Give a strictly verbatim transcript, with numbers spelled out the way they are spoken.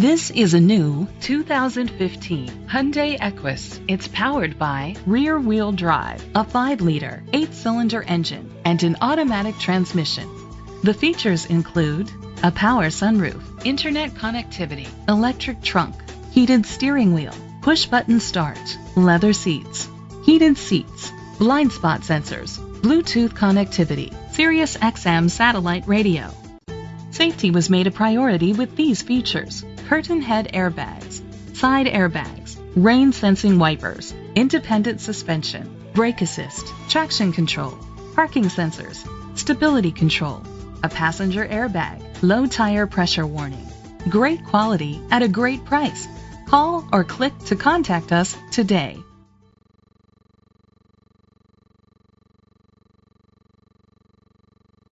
This is a new two thousand fifteen Hyundai Equus. It's powered by rear-wheel drive, a five liter, eight cylinder engine, and an automatic transmission. The features include a power sunroof, internet connectivity, electric trunk, heated steering wheel, push-button start, leather seats, heated seats, blind spot sensors, Bluetooth connectivity, Sirius X M satellite radio. Safety was made a priority with these features: curtain head airbags, side airbags, rain sensing wipers, independent suspension, brake assist, traction control, parking sensors, stability control, a passenger airbag, low tire pressure warning. Great quality at a great price. Call or click to contact us today.